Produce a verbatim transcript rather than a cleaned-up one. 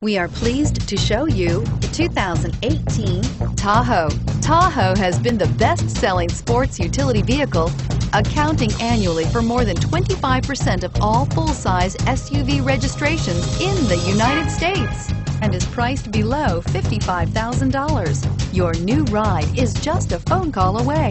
We are pleased to show you the two thousand eighteen Tahoe. Tahoe has been the best-selling sports utility vehicle, accounting annually for more than twenty-five percent of all full-size S U V registrations in the United States and is priced below fifty-five thousand dollars. Your new ride is just a phone call away.